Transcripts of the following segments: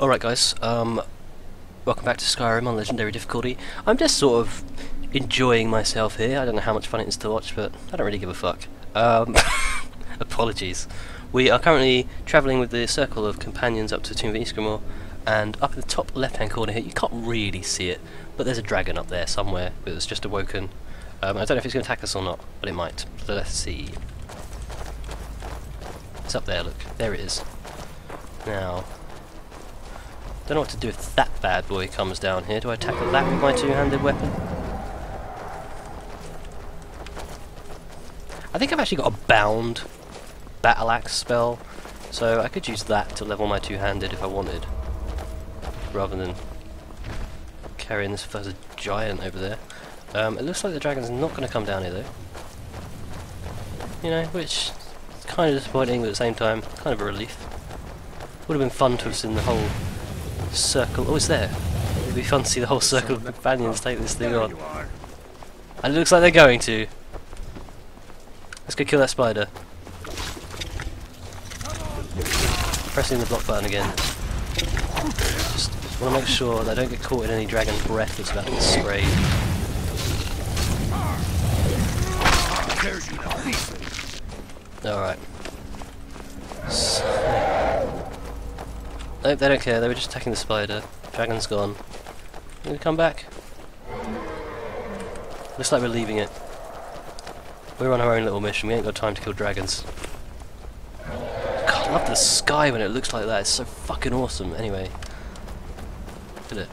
Alright guys, welcome back to Skyrim on Legendary difficulty. I'm just sort of enjoying myself here. I don't know how much fun it is to watch, but I don't really give a fuck. Apologies. We are currently travelling with the Circle of Companions up to Tomb of Ysgrammor, and up in the top left-hand corner here, you can't really see it, but there's a dragon up there somewhere that's just awoken. I don't know if it's going to attack us or not, but it might. So let's see. It's up there, look. There it is. Now, don't know what to do if that bad boy comes down here. Do I tackle that with my two-handed weapon? I think I've actually got a Bound Battle Axe spell, so I could use that to level my two-handed if I wanted, rather than carrying this fuzzy giant over there. It looks like the dragon's not going to come down here though. You know, which is kind of disappointing, but at the same time, kind of a relief. Would have been fun to have seen the whole circle. Oh, it's there. It'd be fun to see the whole circle of companions take this thing on. And it looks like they're going to. Let's go kill that spider. Pressing the block button again. Just want to make sure that I don't get caught in any dragon breath that's about to be sprayed. Alright. So. Nope, they don't care, they were just attacking the spider. Dragon's gone. Can we come back? Looks like we're leaving it. We're on our own little mission, we ain't got time to kill dragons. God, I love the sky when it looks like that, it's so fucking awesome. Anyway. Did it.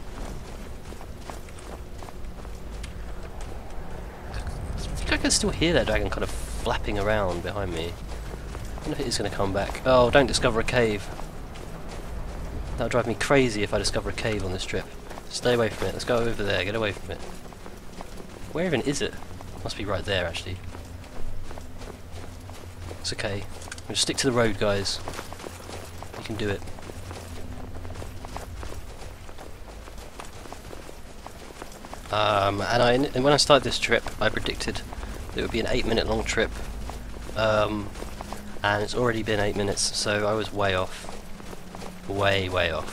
I can still hear that dragon kind of flapping around behind me. I wonder if it is going to come back. Oh, don't discover a cave. That'll drive me crazy if I discover a cave on this trip. Stay away from it. Let's go over there. Get away from it. Where even is it? Must be right there, actually. It's okay. We'll just stick to the road, guys. We can do it. And when I started this trip, I predicted it would be an 8-minute long trip, and it's already been 8 minutes, so I was way off. Way off.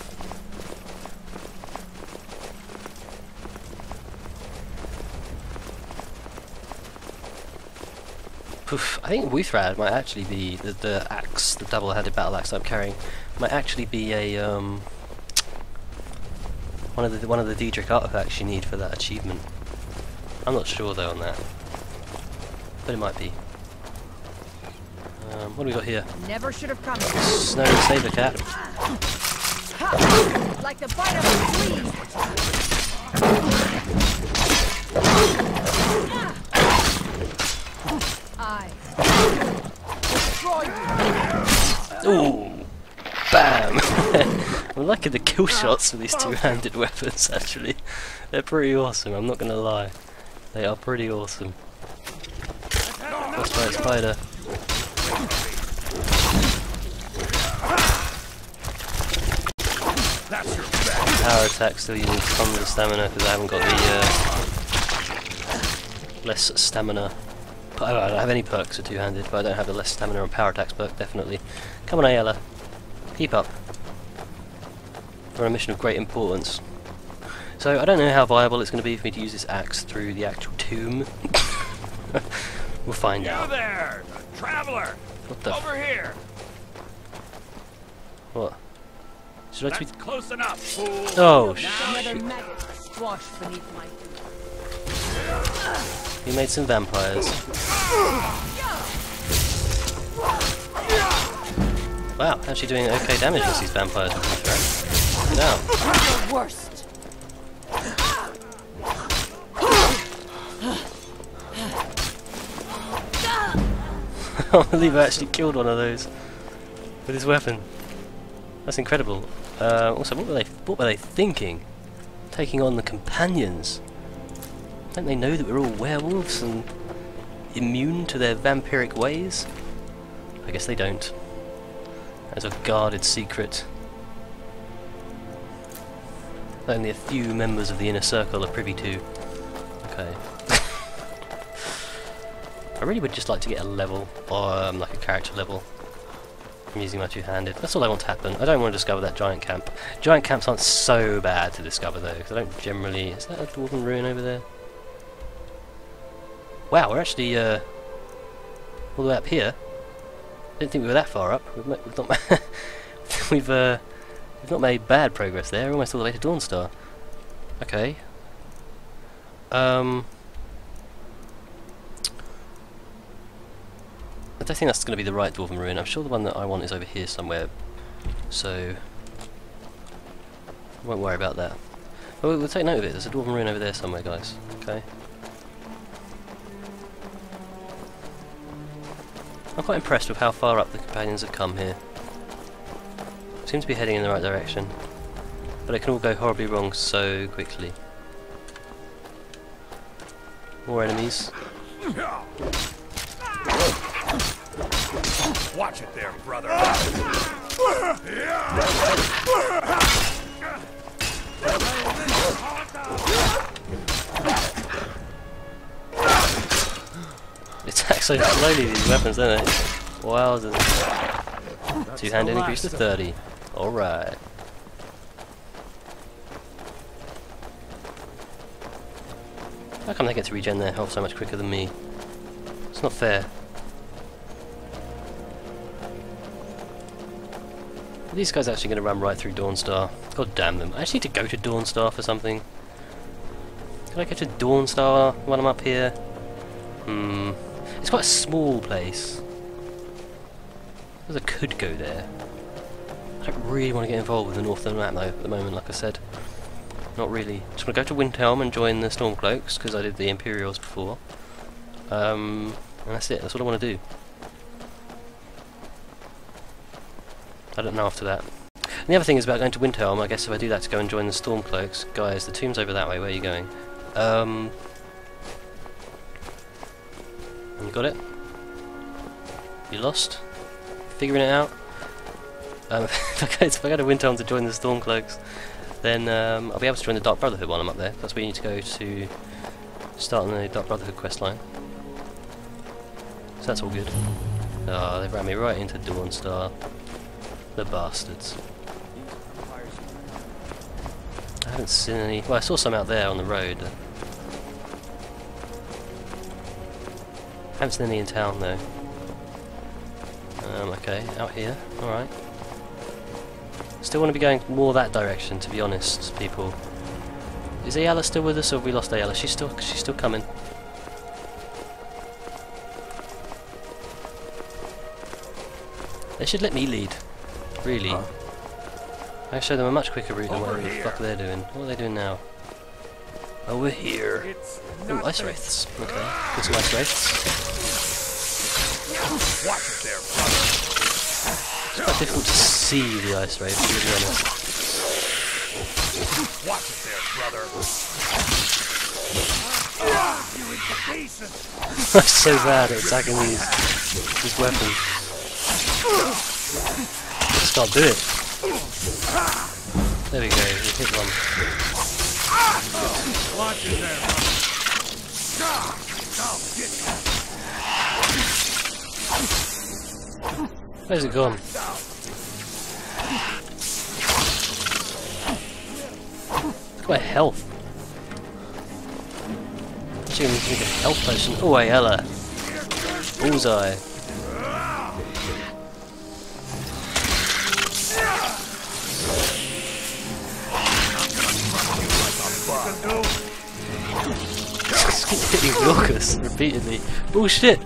Poof, I think Wuthrad might actually be, the axe, the double-handed battle axe I'm carrying, might actually be a, one of the Diedrich artifacts you need for that achievement. I'm not sure though on that, but it might be. What do we got here? Never should have come. Snow saber cat. Like the bite of a flea. I destroy you. Ooh, bam! I'm liking the kill shots with these two-handed weapons. Actually, they're pretty awesome. I'm not gonna lie, they are pretty awesome. That's by a spider. Power attack, still using tons of stamina because I haven't got the less stamina. I don't have any perks for two-handed, but I don't have the less stamina and power attacks perk, definitely. Come on, Ayala. Keep up. We're on a mission of great importance. So, I don't know how viable it's going to be for me to use this axe through the actual tomb. We'll find out. There, traveler. What the? Over here. What? Should I tweet? Close enough. Fool. Oh shit! We made some vampires. Wow, actually doing okay damage with these vampires. Now. The worst. I believe I actually killed one of those with his weapon. That's incredible. Also, what were they thinking? Taking on the companions? Don't they know that we're all werewolves and immune to their vampiric ways? I guess they don't. That's a guarded secret. Only a few members of the inner circle are privy to. Okay. I really would just like to get a level, or like a character level. I'm using my two-handed. That's all I want to happen. I don't want to discover that giant camp. Giant camps aren't so bad to discover though, because I don't generally... Is that a dwarven ruin over there? Wow, we're actually all the way up here. I didn't think we were that far up. We've not made bad progress there. We're almost all the way to Dawnstar. Okay. I don't think that's going to be the right dwarven ruin. I'm sure the one that I want is over here somewhere, so I won't worry about that. But we'll take note of it. There's a dwarven ruin over there somewhere, guys. Okay. I'm quite impressed with how far up the companions have come here. Seem to be heading in the right direction, but it can all go horribly wrong so quickly. More enemies. Watch it there, brother. They attack so slowly, these weapons, don't they? Wow, two-handed increase to 30. Alright. How come they get to regen their health so much quicker than me? It's not fair. Are these guys actually going to run right through Dawnstar? God damn them. I actually need to go to Dawnstar for something. Can I go to Dawnstar when I'm up here? It's quite a small place. I suppose I could go there. I don't really want to get involved with the northern map though at the moment, like I said. Not really. Just want to go to Windhelm and join the Stormcloaks, because I did the Imperials before. And that's it. That's what I want to do. I don't know after that. And the other thing is about going to Windhelm, I guess if I do that to go and join the Stormcloaks. Guys, the tomb's over that way, where are you going? You got it? You lost? Figuring it out? If I go to Windhelm to join the Stormcloaks, then I'll be able to join the Dark Brotherhood while I'm up there. That's where you need to go to start on the Dark Brotherhood questline. So that's all good. Ah, oh, they've ran me right into Dawnstar. The bastards. I haven't seen any... Well, I saw some out there on the road. I haven't seen any in town, though. Okay, out here. Alright. Still want to be going more that direction, to be honest, people. Is Ayala still with us, or have we lost Ayala? She's still coming. They should let me lead. Really. Huh? I show them a much quicker route than what the fuck they're doing. What are they doing now? Oh, we're here. Ooh, ice wraiths. Okay, put some ice wraiths. It's quite difficult to see the ice wraiths, to be honest. Watch it there, brother. I'm so bad at attacking these weapons. Just can't do it. There we go, we hit one. Where's it gone? Look at my health. Actually, we need a health potion. Oh, Ayala. Bullseye. Hitting Vilkas repeatedly. Bullshit!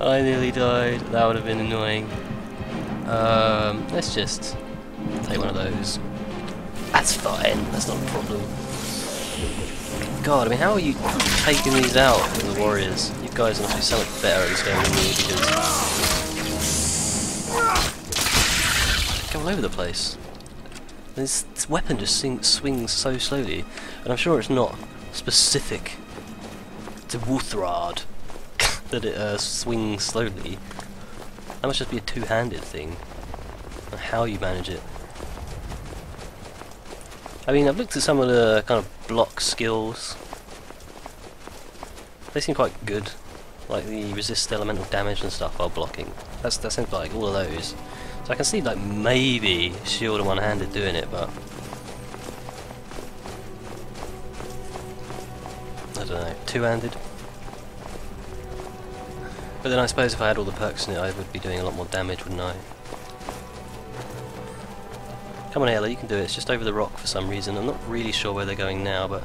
I nearly died. That would have been annoying. Let's just take one of those. That's fine. That's not a problem. God, I mean, how are you taking these out from the warriors? You guys must be so much better at this game than me because they go all over the place. This weapon just swings so slowly, and I'm sure it's not specific to Wuthrad that it swings slowly. That must just be a two-handed thing, and how you manage it. I mean, I've looked at some of the kind of block skills. They seem quite good. like the resist elemental damage and stuff while blocking. That seems like all of those. So I can see like maybe shield and one-handed doing it, but I don't know, two-handed. But then I suppose if I had all the perks in it, I would be doing a lot more damage, wouldn't I? Come on, Ayala, you can do it. It's just over the rock for some reason. I'm not really sure where they're going now, but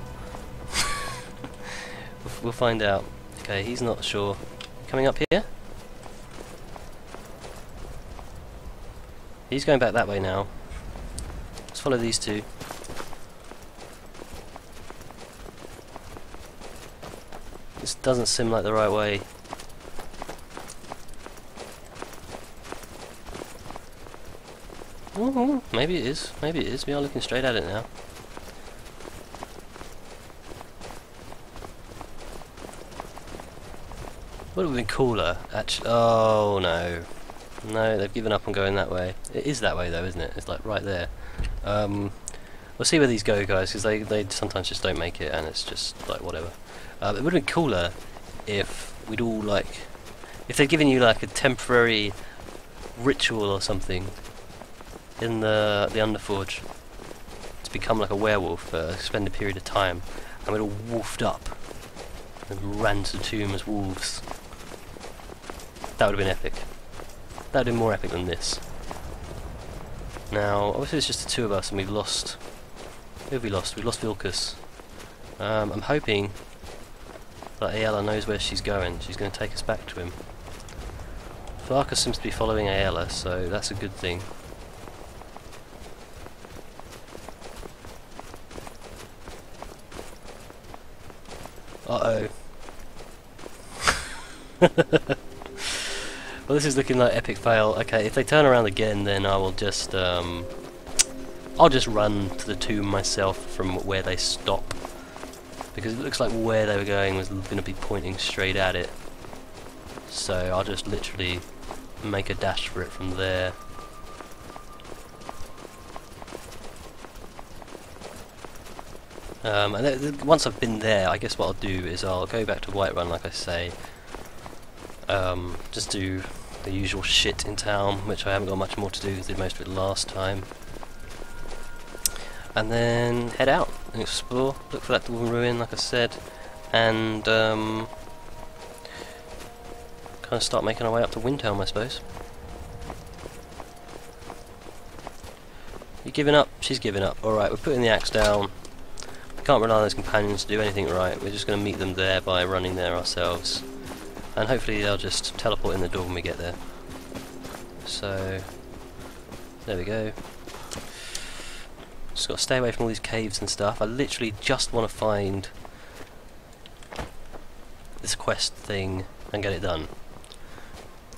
we'll find out. Okay, he's not sure. Coming up here? He's going back that way now. Let's follow these two. This doesn't seem like the right way. Ooh, maybe it is. Maybe it is. We are looking straight at it now. Would have been cooler, actually. Oh no, no, they've given up on going that way. It is that way though, isn't it? It's like right there. We'll see where these go, guys, because they sometimes just don't make it, and it's just like whatever. It would have been cooler if we'd all like, if they'd given you like a temporary ritual or something in the Underforge to become like a werewolf for spend a period of time, and we'd all wolfed up and ran to the tomb as wolves. That would have been epic. That would have been more epic than this. Now, obviously it's just the two of us and we've lost... Who have we lost? We've lost Vilkas. I'm hoping that Ayala knows where she's going. She's going to take us back to him. Farkas seems to be following Ayala, so that's a good thing. Uh-oh. Well, this is looking like epic fail. Okay, if they turn around again, then I will just I'll just run to the tomb myself from where they stop, because it looks like where they were going was going to be pointing straight at it. So I'll just literally make a dash for it from there. And once I've been there, I guess what I'll do is I'll go back to Whiterun, like I say. Just do the usual shit in town, which I haven't got much more to do because I did most of it last time. And then head out and explore, look for that Dwarven Ruin, like I said, and kind of start making our way up to Windhelm, I suppose. You giving up? She's giving up. Alright, we're putting the axe down. Can't rely on those companions to do anything right. We're just going to meet them there by running there ourselves, and hopefully they'll just teleport in the door when we get there. So there we go. Just got to stay away from all these caves and stuff. I literally just want to find this quest thing and get it done.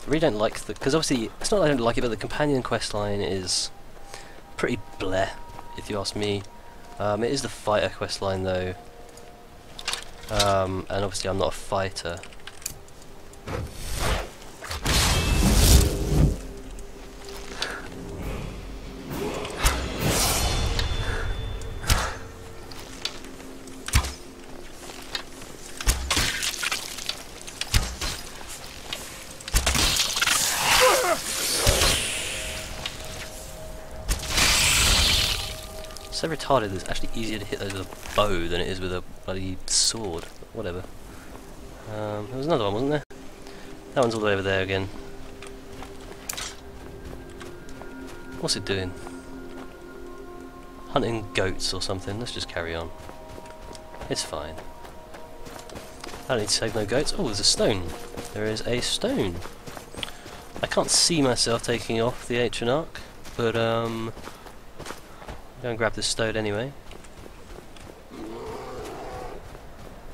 I really don't like the, because obviously it's not that I don't like it, but the companion quest line is pretty bleh, if you ask me. It is the fighter questline though, and obviously I'm not a fighter. So retarded that it's actually easier to hit those with a bow than it is with a bloody sword. Whatever. There was another one, wasn't there? That one's all the way over there again. What's it doing? Hunting goats or something. Let's just carry on. It's fine. I don't need to save no goats. Oh, there's a stone. There is a stone. I can't see myself taking off the Atronarch, but go and grab this stone anyway.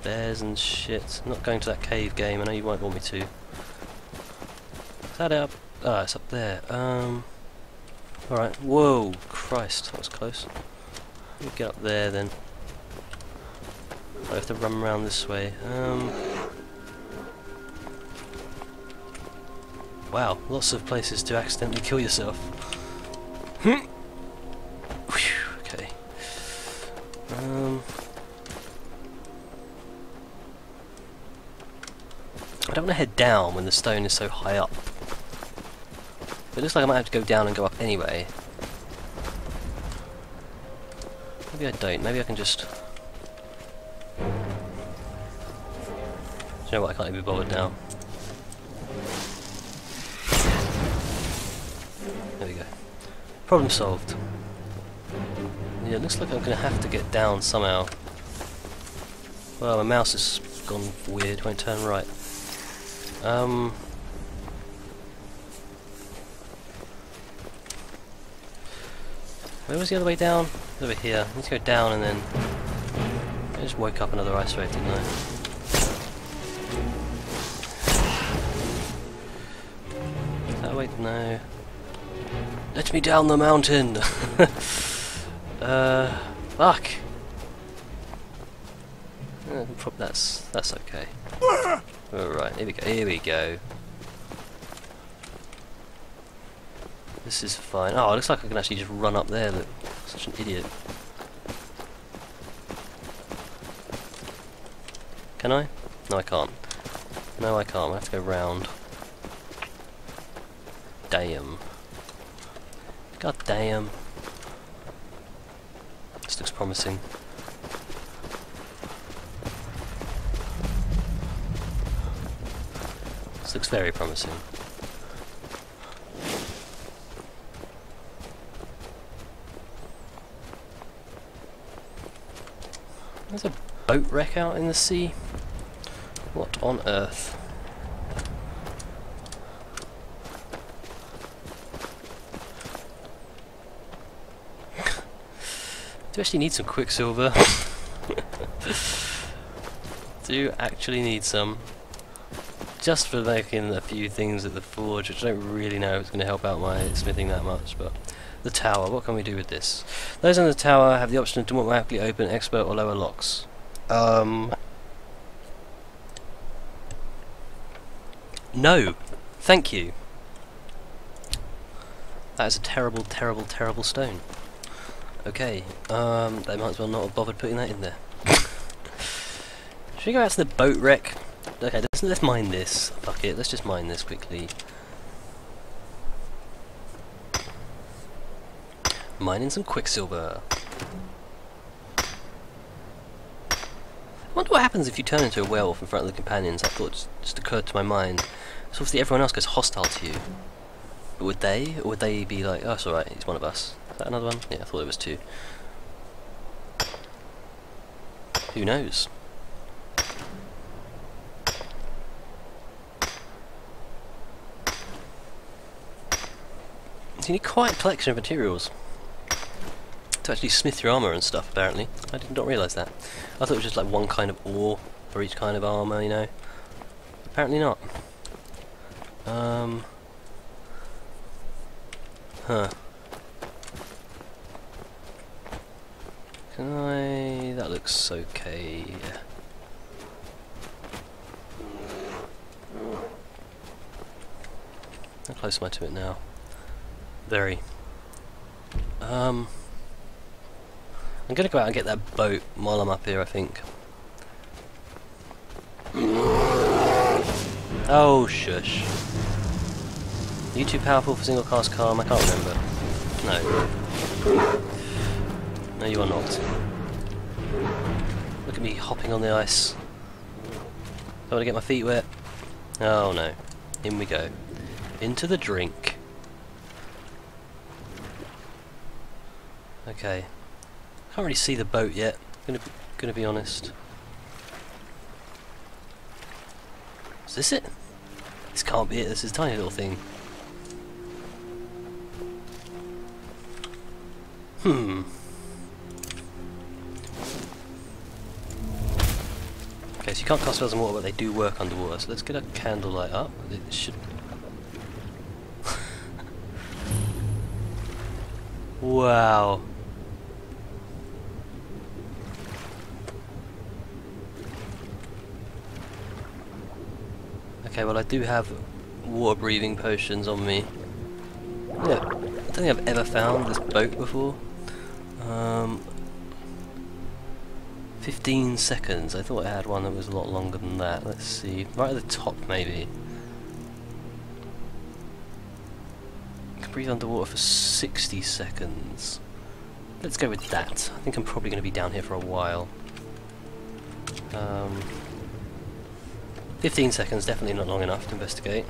Bears and shit. I'm not going to that cave game, I know you won't want me to. Is that up? Ah, it's up there. Alright. Whoa, Christ, that was close. Let me get up there then. I have to run around this way. Wow, lots of places to accidentally kill yourself. Hmm. I don't want to head down when the stone is so high up. But it looks like I might have to go down and go up anyway. Maybe I don't. Maybe I can just... Do you know what? I can't even be bothered now. There we go. Problem solved. Yeah, it looks like I'm going to have to get down somehow. Well, my mouse has gone weird, won't turn right. Where was the other way down? Over here. I need to go down and then... I just woke up another ice raid, didn't I? That way? No. Let me down the mountain! Fuck! That's okay. Alright, here we go, This is fine. Oh, it looks like I can actually just run up there, look. Such an idiot. Can I? No, I can't. I have to go round. Damn. God damn. This looks promising. This looks very promising. There's a boat wreck out in the sea. What on earth? Do you actually need some quicksilver? Do you actually need some? Just for making a few things at the forge, which I don't really know if it's going to help out my smithing that much, but... The tower, what can we do with this? Those on the tower have the option to automatically open expert or lower locks. No! Thank you! That is a terrible, terrible, terrible stone. Okay, they might as well not have bothered putting that in there. Should we go out to the boat wreck? Okay, let's mine this. Fuck it, let's just mine this quickly. Mining some quicksilver. I wonder what happens if you turn into a werewolf in front of the companions. That thought just occurred to my mind. So obviously everyone else goes hostile to you. But would they? Or would they be like, oh, it's alright, he's one of us. Is that another one? Yeah, I thought it was two. Who knows? You need quite a collection of materials to actually smith your armour and stuff, apparently. I did not realise that. I thought it was just like one kind of ore for each kind of armour, you know. Apparently not. Huh. Can I... That looks okay. How close am I to it now? Very. I'm gonna go out and get that boat while I'm up here, I think. Oh, shush. Are you too powerful for single cast calm? I can't remember. No. No, you are not. Look at me hopping on the ice. I want to get my feet wet. Oh no. In we go. Into the drink. Okay, can't really see the boat yet. Gonna be honest. Is this it? This can't be it. This is a tiny little thing. Okay, so you can't cast spells in water, but they do work underwater. So let's get a candlelight up. It should. Wow. Okay, well I do have water breathing potions on me. Yeah, I don't think I've ever found this boat before. 15 seconds. I thought I had one that was a lot longer than that. Let's see. Right at the top, maybe. I can breathe underwater for 60 seconds. Let's go with that. I think I'm probably going to be down here for a while. 15 seconds, definitely not long enough to investigate.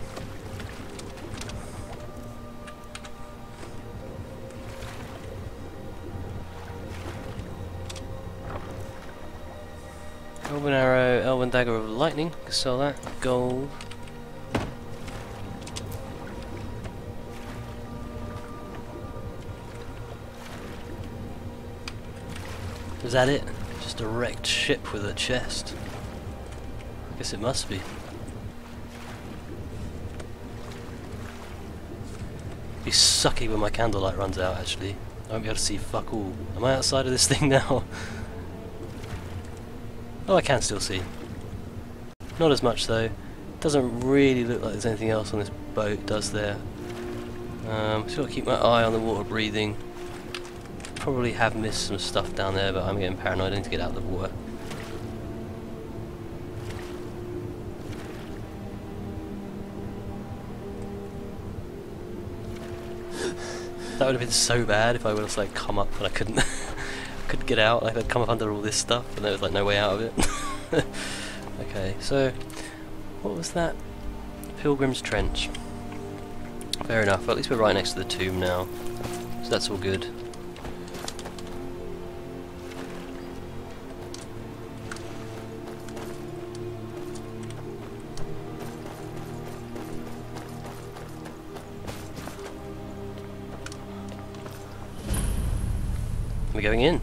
Elven Arrow, Elven Dagger of Lightning, can sell that. Gold. Is that it? Just a wrecked ship with a chest. I guess it must be. Be sucky when my candlelight runs out, actually. I won't be able to see fuck all. Am I outside of this thing now? Oh, I can still see. Not as much though. Doesn't really look like there's anything else on this boat, does there? Just gotta keep my eye on the water breathing. Probably have missed some stuff down there, but I'm getting paranoid. I need to get out of the water. That would have been so bad if I would have like come up and I couldn't. Could get out, like I'd come up under all this stuff and there was like no way out of it. Okay, so what was that? Pilgrim's Trench. Fair enough, well, at least we're right next to the tomb now, so that's all good. We're going in.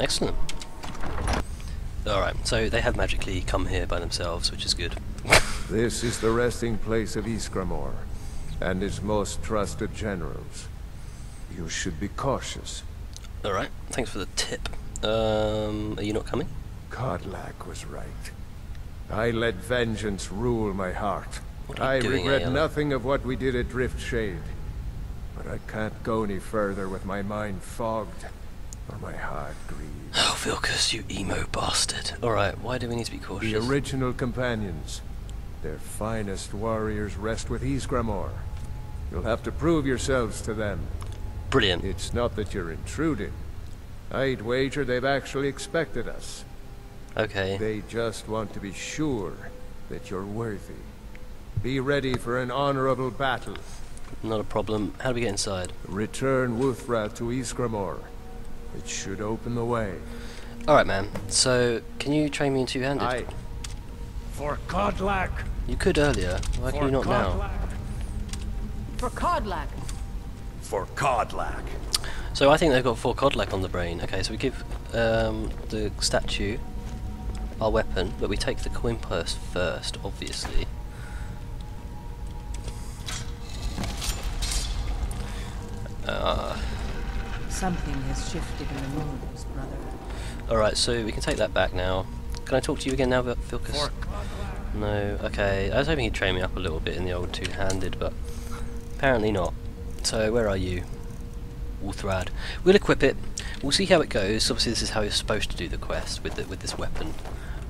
Excellent. Alright, so they have magically come here by themselves, which is good. This is the resting place of Ysgrammor and its most trusted generals. You should be cautious. Alright, thanks for the tip. Are you not coming? Kodlak was right. I let vengeance rule my heart. I regret nothing of what we did at Driftshade. But I can't go any further with my mind fogged. Or my heart grieves. Oh, Vilkas, you emo bastard. Alright, why do we need to be cautious? The original companions. Their finest warriors rest with Ysgrammor. You'll have to prove yourselves to them. Brilliant. It's not that you're intruding. I'd wager they've actually expected us. Okay. They just want to be sure that you're worthy. Be ready for an honorable battle. Not a problem. How do we get inside? Return Wuthrad to Ysgrammor. It should open the way. Alright, man. So, can you train me in two-handed? Aye. For Kodlak! You could earlier. Why can you not now? For Kodlak! For Kodlak! So I think they've got for Kodlak on the brain. Okay, so we give the statue our weapon, but we take the coin purse first, obviously. Something has shifted in the rules, brother. Alright, so we can take that back now. Can I talk to you again now, Vilkas? No, okay. I was hoping he'd train me up a little bit in the old two-handed, but apparently not. So, where are you? Wuthrad. We'll equip it. We'll see how it goes. Obviously, this is how you're supposed to do the quest with this weapon.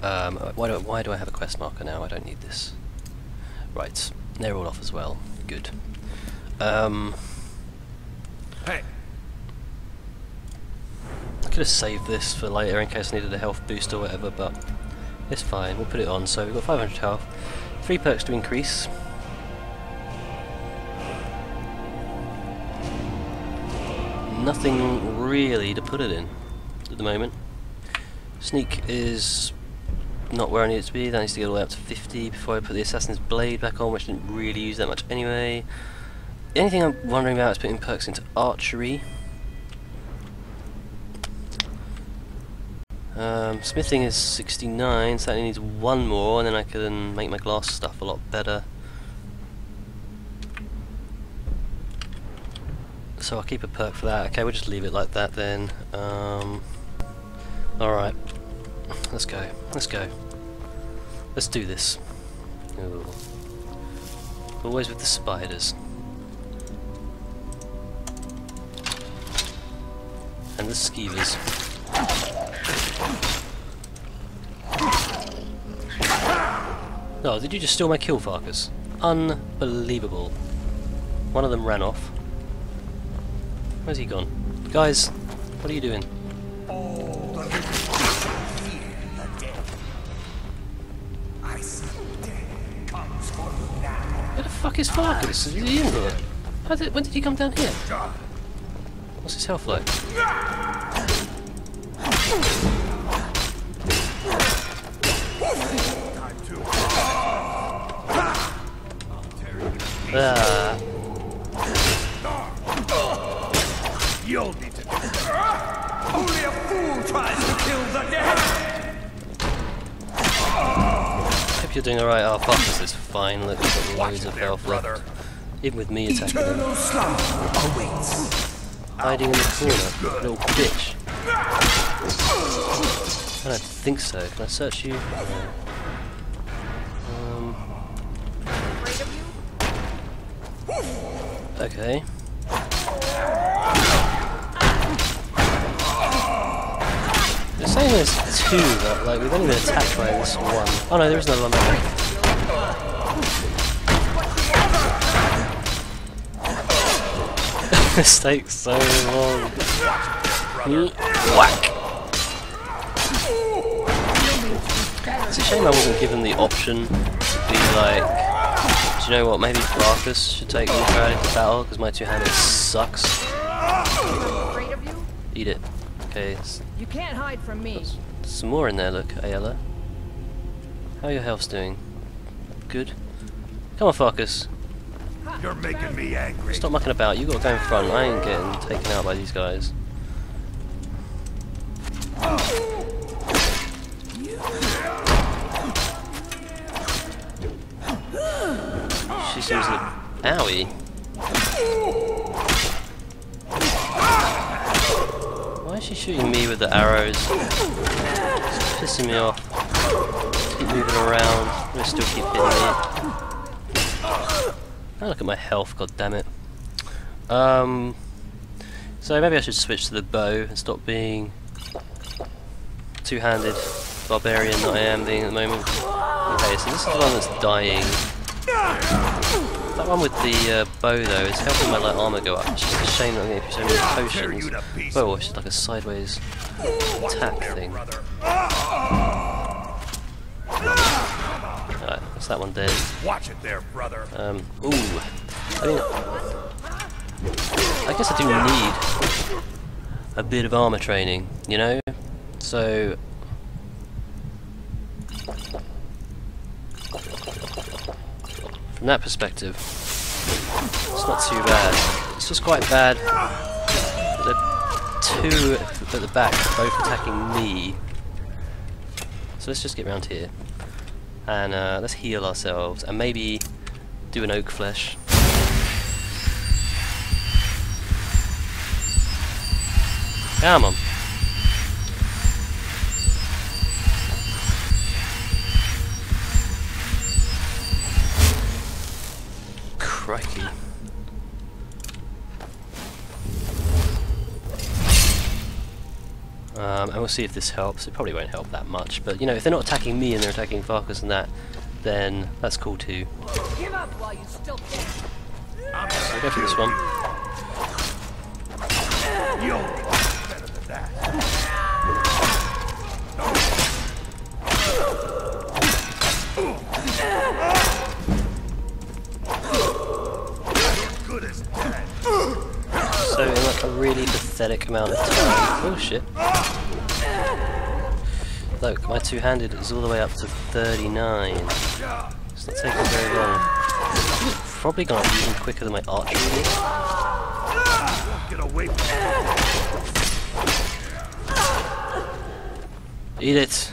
Why do I have a quest marker now? I don't need this. Right, they're all off as well. Good. Hey! I could have saved this for later in case I needed a health boost or whatever, but it's fine, we'll put it on. So we've got 500 health, 3 perks to increase. Nothing really to put it in at the moment. Sneak is not where I need it to be, that needs to get all the way up to 50 before I put the Assassin's Blade back on, which didn't really use that much anyway. The only thing I'm wondering about is putting perks into archery. Smithing is 69, so that only needs one more, and then I can make my glass stuff a lot better. So I'll keep a perk for that. Okay, we'll just leave it like that then. Alright. Let's go. Let's go. Let's do this. Ooh. Always with the spiders. And the skeevers. No, did you just steal my kill, Farkas? Unbelievable. One of them ran off. Where's he gone? Guys, what are you doing? Where the fuck is Farkas? Is he in there? When did he come down here? What's his health like? You'll need to. Only a fool tries to kill the dead. Hope you're doing alright. Our Farkas is fine. Look, he's got loads of health left. Even with me attacking him. Hiding in the corner, little bitch. I don't think so. Can I search you? Okay. They're saying there's two, but like we've only been attacked by this one. Oh no, there is another one back. This takes so long. Whack! It's a shame I wasn't given the option to be like, do you know what, maybe Farkas should take Wuthrad into battle because my two-handed sucks. Eat it. Okay. You can't hide from me. Some more in there, look, Ayala. How are your health's doing? Good. Come on, Farkas. You're making me angry. Stop mucking about, you gotta go in front, I ain't getting taken out by these guys. She seems like... owie. Why is she shooting me with the arrows? It's pissing me off. Keep moving around, they still keep hitting me. I look at my health, god damn it. So maybe I should switch to the bow and stop being two-handed barbarian that I am being at the moment. Okay, so this is the one that's dying. That one with the bow though is helping my light armor go up. It's just a shame that I'm getting so many potions. Bow wash is like a sideways attack thing. That one dead. Watch it there, brother. Ooh. I mean, I guess I do need a bit of armor training, you know? So from that perspective, it's not too bad. It's just quite bad that the two at the back are both attacking me. So let's just get round here. And let's heal ourselves and maybe do an oak flesh. Come on. Crikey. And we'll see if this helps. It probably won't help that much, but you know, if they're not attacking me and they're attacking Farkas and that, then that's cool too. Give up while you still can. I'll go for this one. So in like a really pathetic amount of time. Oh shit. Look, my two-handed is all the way up to 39. It's not taking very long. It's probably gone up even quicker than my archery. Get away from me. Eat it!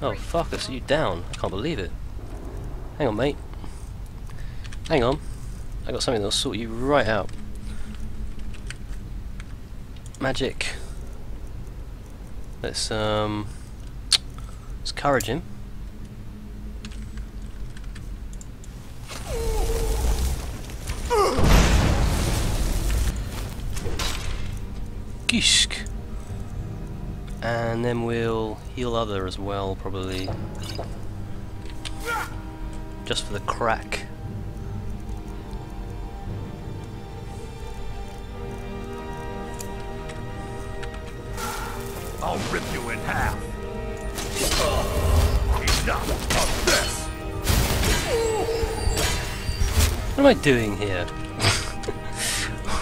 Oh, Farkas, are you down? I can't believe it. Hang on, mate. Hang on. I got something that'll sort you right out. Magic. Let's courage him. Kishk. And then we'll heal other as well, probably. Just for the crack. I'll rip you in half. Enough of this. What am I doing here?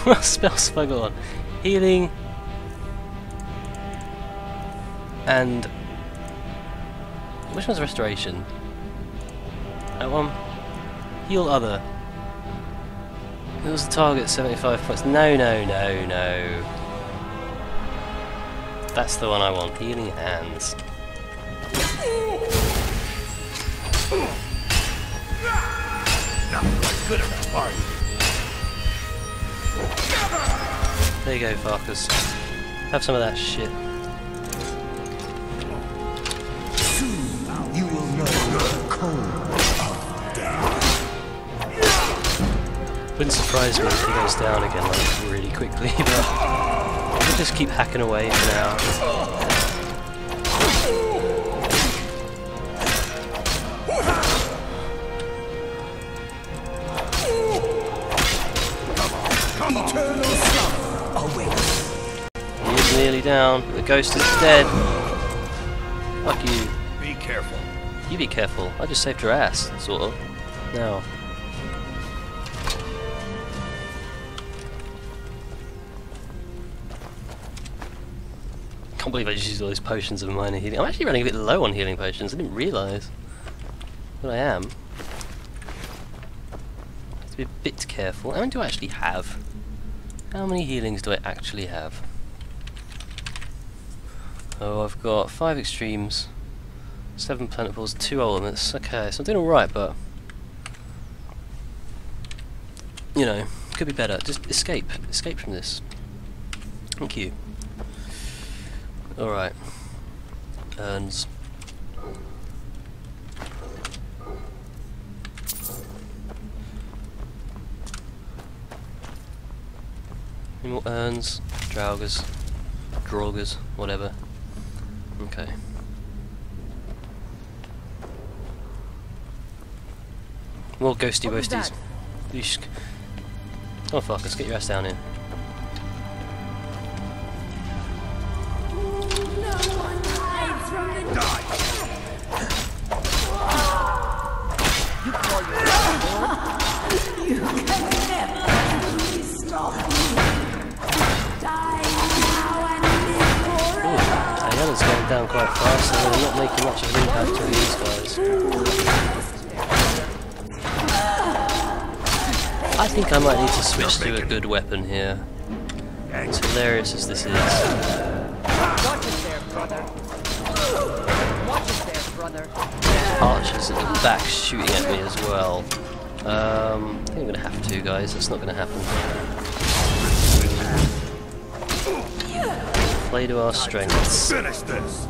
What spells have I got on? Healing and which one's restoration? That one. Heal other. It was the target 75 points. No. That's the one I want. Healing hands. Not quite good enough, are you? There you go, Farkas. Have some of that shit. You will know the cold. Wouldn't surprise me if he goes down again like really quickly, but I'll just keep hacking away for now. Eternal sun awaits. He is nearly down. The ghost is dead. Fuck you. Be careful. You be careful. I just saved your ass, sort of. Now. I can't believe I just used all those potions of minor healing. I'm actually running a bit low on healing potions, I didn't realise. But I am. I have to be a bit careful. How many do I actually have? How many healings do I actually have? Oh, I've got 5 extremes, 7 planet balls, 2 ultimates. Okay, so I'm doing alright, but you know, could be better. Just escape. Escape from this. Thank you. Alright. Urns. Any more urns? Draugrs. Draugrs. Whatever. Okay. More ghosty boasties. Come on, fuck, let's get your ass down here. Down quite fast, so they're not making much of an impact on these guys. I think I might need to switch to a good weapon here. As hilarious as this is. Watch it there, brother. Archers at the back shooting at me as well. I think I'm gonna have to, guys. That's not gonna happen. Play to our strengths. Finish this.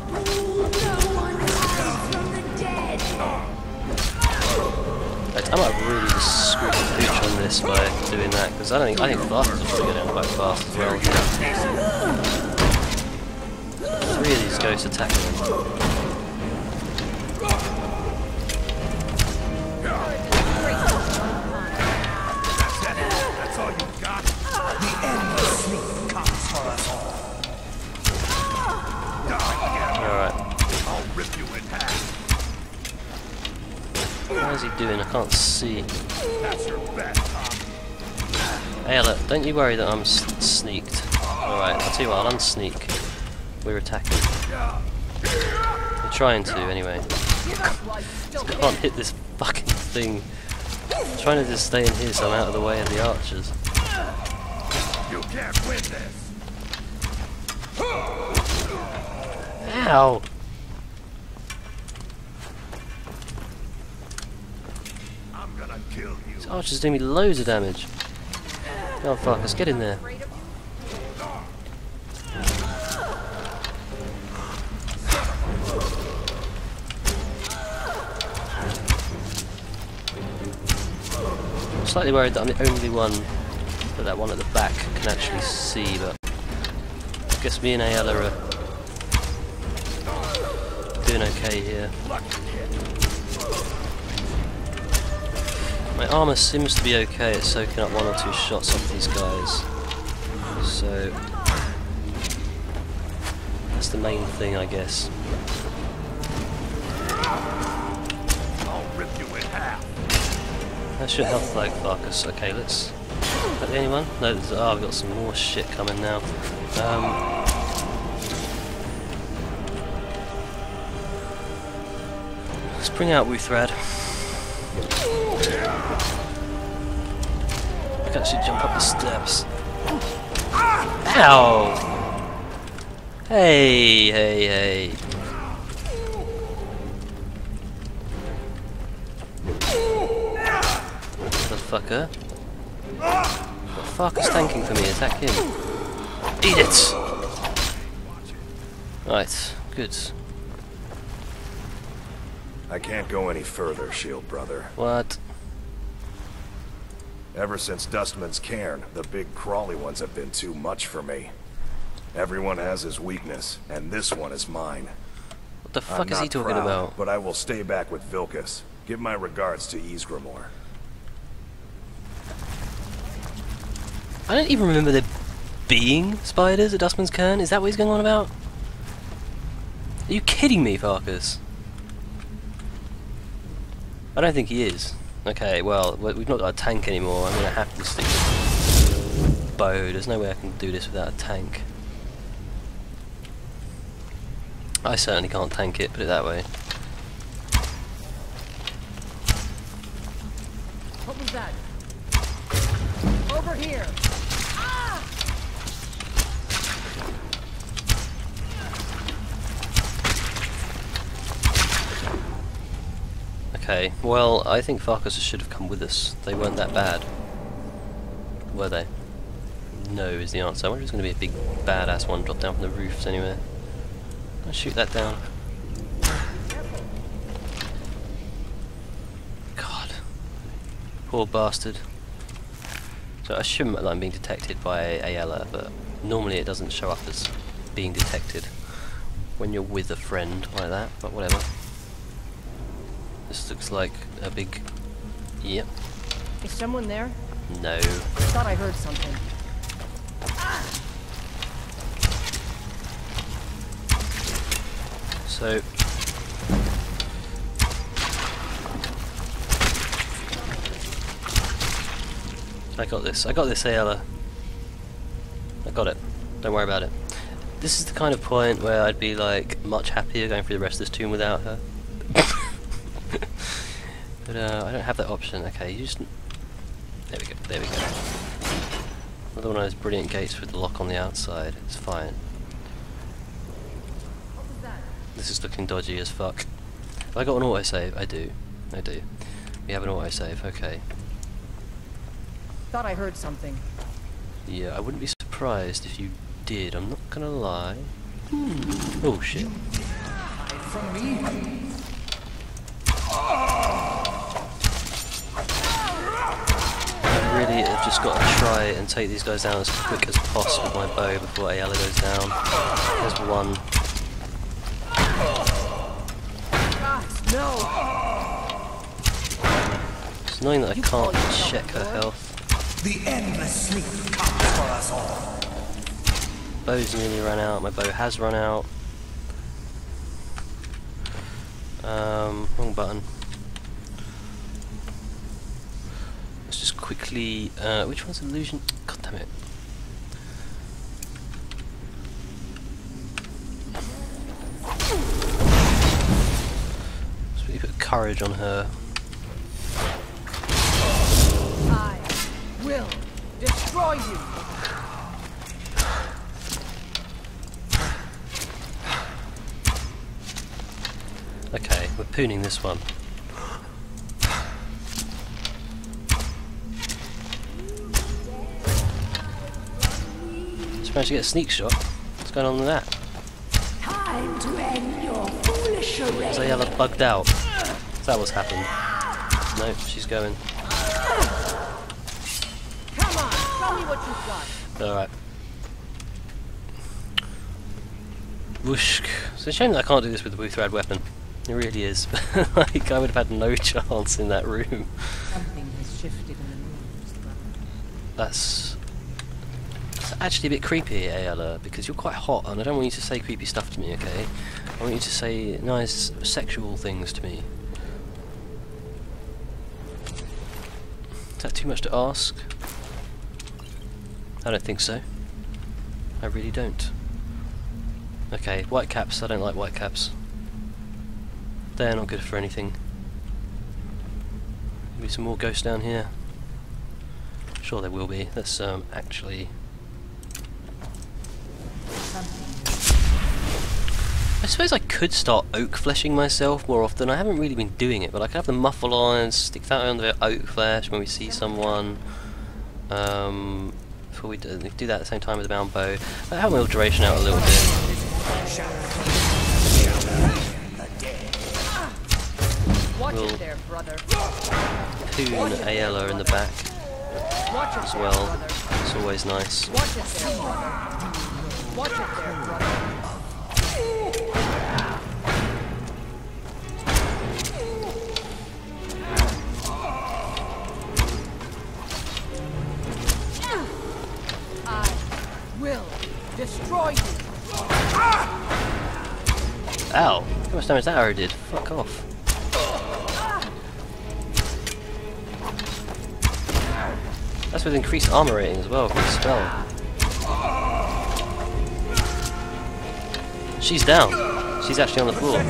I might really just screw the pooch on this by doing that, because I think Farkas will probably go down quite fast as well. Yeah. 3 of these ghosts attacking him. That's all you got. The end of sleep comes for us all. What is he doing? I can't see. Ayala, don't you worry that I'm sneaked. Alright, I'll tell you what, I'll unsneak. We're attacking. We're trying to, anyway. I can't hit this fucking thing. I'm trying to just stay in here so I'm out of the way of the archers. You can't win this. Ow! These archers do me loads of damage. Oh fuck, let's get in there. I'm slightly worried that I'm the only one that one at the back can actually see, but guess me and Ayala are doing okay here. My armour seems to be okay at soaking up one or two shots off these guys. So that's the main thing, I guess. That's your health flag, Farkas. Okay, let's... Is that the only one? No, oh, I've got some more shit coming now. Let's bring out Wuthrad. I can actually jump up the steps. Ow! Hey, hey, hey. Fucker. The fuck is tanking for me? Attack him. Eat it! Right, good. I can't go any further, shield brother. What? Ever since Dustman's Cairn, the big crawly ones have been too much for me. Everyone has his weakness, and this one is mine. What the fuck is he talking about? But I will stay back with Vilkas. Give my regards to Ysgrammor. I don't even remember there being spiders at Dustman's Cairn. Is that what he's going on about? Are you kidding me, Farkas? I don't think he is. Okay, well, we've not got a tank anymore. I'm going to have to stick with the bow. There's no way I can do this without a tank. I certainly can't tank it, put it that way. What was that? Over here! Okay, well, I think Farkas should have come with us. They weren't that bad. Were they? No is the answer. I wonder if there's going to be a big badass one dropped down from the roofs anywhere. I'll shoot that down. God. Poor bastard. So I assume that I'm being detected by Ayala, but normally it doesn't show up as being detected when you're with a friend like that, but whatever. This looks like a big... Yep. Is someone there? No. I thought I heard something. So... I got this, Ayala. I got it. Don't worry about it. This is the kind of point where I'd be, like, much happier going through the rest of this tomb without her. But I don't have that option. Okay, you just... There we go, there we go. Another one of those brilliant gates with the lock on the outside. It's fine. What was that? This is looking dodgy as fuck. Have I got an autosave? I do. I do. We have an autosave, okay. I thought I heard something. Yeah, I wouldn't be surprised if you did, I'm not gonna lie. Oh shit. From me. I really have just got to try and take these guys down as quick as possible with my bow before Ayala goes down. There's one. Gosh, no. It's annoying that I can't check her health. The endless sleep comes for us all. Bow's nearly run out. My bow has run out. Wrong button. Let's just quickly. Which one's illusion? God damn it! Let's really put courage on her. Will destroy you. Okay, we're pooning this one. Just managed to get a sneak shot. What's going on with that? Time to end your foolish array. Is Ayala bugged out? Is that what's happened? No, she's going. Alright. Whoosh. It's a shame that I can't do this with the Wuthrad weapon. It really is. Like, I would have had no chance in that room. Something has shifted in the room. That's actually a bit creepy, Ayala, because you're quite hot, and I don't want you to say creepy stuff to me, okay? I want you to say nice sexual things to me. Is that too much to ask? I don't think so. I really don't. Okay, white caps. I don't like white caps. They're not good for anything. Maybe some more ghosts down here. Sure there will be. Let's actually... I suppose I could start oak fleshing myself more often. I haven't really been doing it, but I could have the muffle on and stick that on the oak flesh when we see someone. Before we do that at the same time with the bound bow. I'll help my alteration out a little bit. We'll poon Ayala in the back as well. It's always nice. I will destroy you. Ow! How much damage that arrow did? Fuck off. That's with increased armor rating as well, great spell. She's down. She's actually on the floor.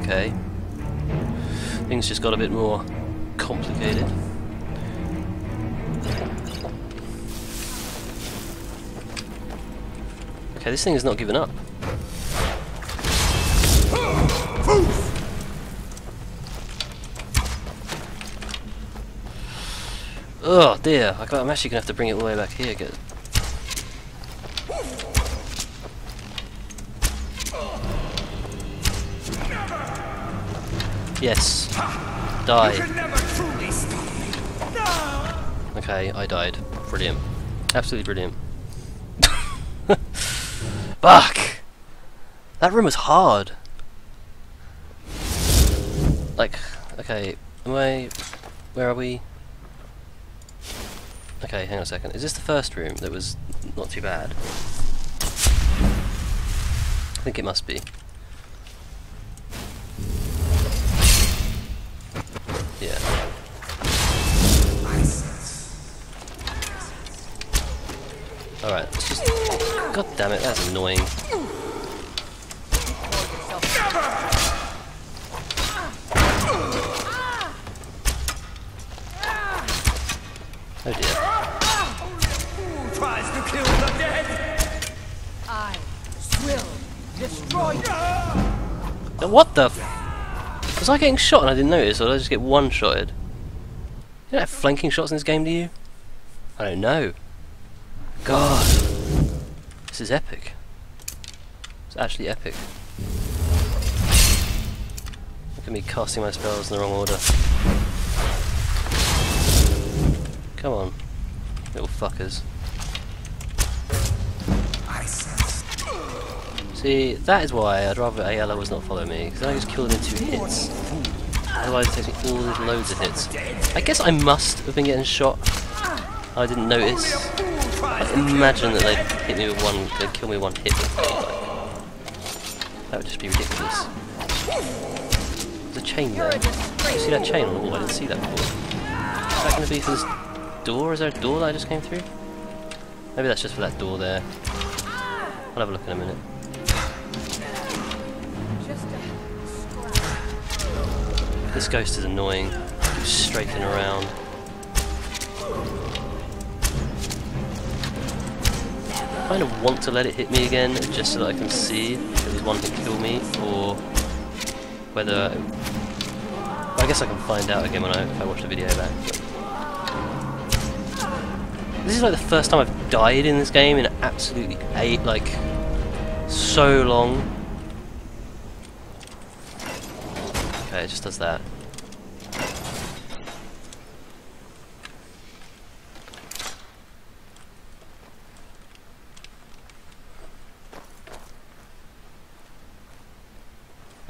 Okay. Things just got a bit more complicated. Okay, this thing is not giving up. Oh dear, I'm actually going to have to bring it all the way back here. Get... Yes. Die. Okay, I died. Brilliant. Absolutely brilliant. Fuck! That room was hard. Like, okay, where are we? Okay, hang on a second. Is this the first room that was not too bad? I think it must be. Yeah. Alright, let's just... God damn it, that's annoying. Oh dear. I will destroy you. What the f? Was I getting shot and I didn't notice, or did I just get one-shotted? You don't have flanking shots in this game, do you? I don't know. God. This is epic. It's actually epic. Look at me casting my spells in the wrong order. Come on, little fuckers. See, that is why I'd rather Ayala was not following me, because I just killed him in 2 hits. Otherwise it takes me all these loads of hits. I guess I must have been getting shot. I didn't notice. I imagine that they'd hit me with one, they'd kill me one hit with me. Like, that would just be ridiculous. There's a chain there. Did you see that chain? Oh, I didn't see that before. Is that going to be this door? Is there a door that I just came through? Maybe that's just for that door there. I'll have a look in a minute. This ghost is annoying. He's strafing around. I kind of want to let it hit me again, just so that I can see if it was one that killed me, or whether... I guess I can find out again when if I watch the video back. This is like the first time I've died in this game in absolutely so long. Okay, it just does that.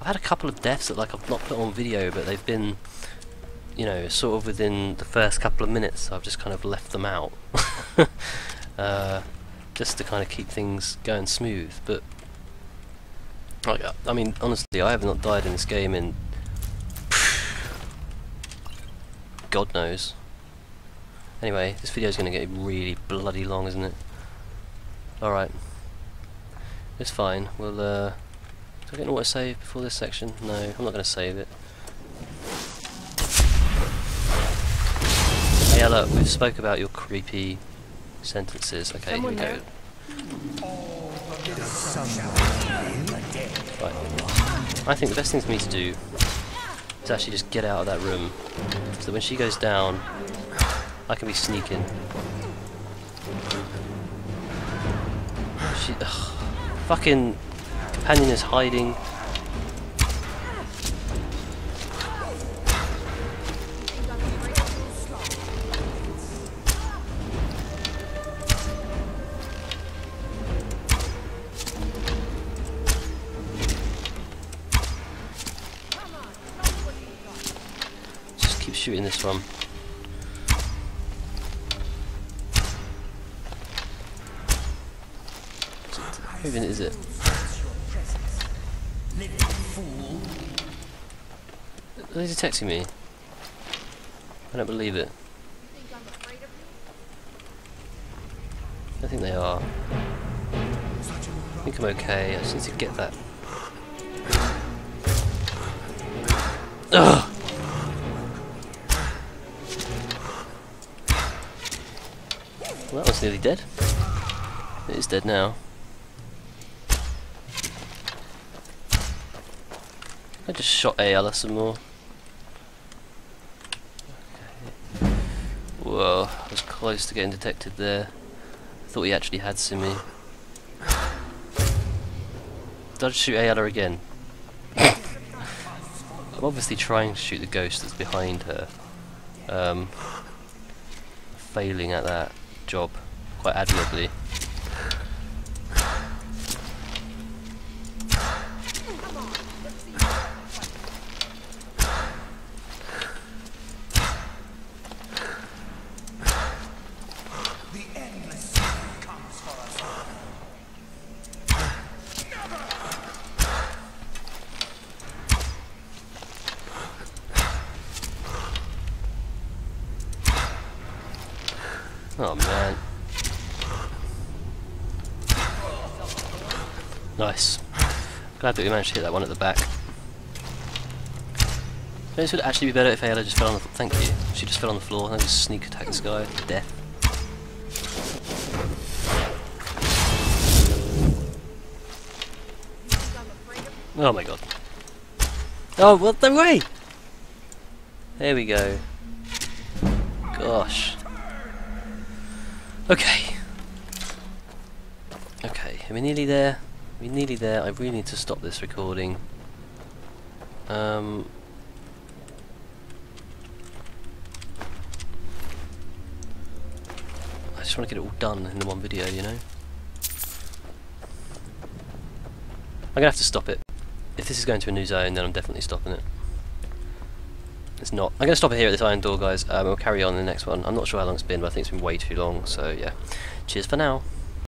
I've had a couple of deaths that like I've not put on video, but they've been, you know, sort of within the first couple of minutes, so I've just kind of left them out. Just to kind of keep things going smooth. But like, I mean, honestly, I have not died in this game in God knows. Anyway, this video is going to get really bloody long, isn't it? Alright. It's fine. We'll, do I get an autosave before this section? No, I'm not going to save it. Ayala, we've spoke about your creepy sentences. Okay, here we go. Right. I think the best thing for me to do is actually just get out of that room, so that when she goes down, I can be sneaking. She, ugh, fucking companion is hiding. Just keep shooting this one. Who even is it? Are they detecting me? I don't believe it. I think they are. I think I'm okay. I just need to get that. Ugh! Well, that was nearly dead. It is dead now. I just shot Ayala some more. Okay. Whoa, I was close to getting detected there. I thought he actually had Simi. Did I just shoot Ayala again? I'm obviously trying to shoot the ghost that's behind her. Failing at that job quite admirably. Oh man. Nice. Glad that we managed to hit that one at the back. This would actually be better if Ayala just fell on the floor. Thank you. She just fell on the floor and then just sneak attack this guy to death. Oh my god. Oh, what the way? There we go. Gosh. Okay. Okay, are we nearly there? We're nearly there. I really need to stop this recording. I just want to get it all done in the one video, you know? I'm gonna have to stop it. If this is going to a new zone, then I'm definitely stopping it. It's not. I'm going to stop it here at this iron door, guys. We'll carry on in the next one. I'm not sure how long it's been, but I think it's been way too long. So, yeah. Cheers for now.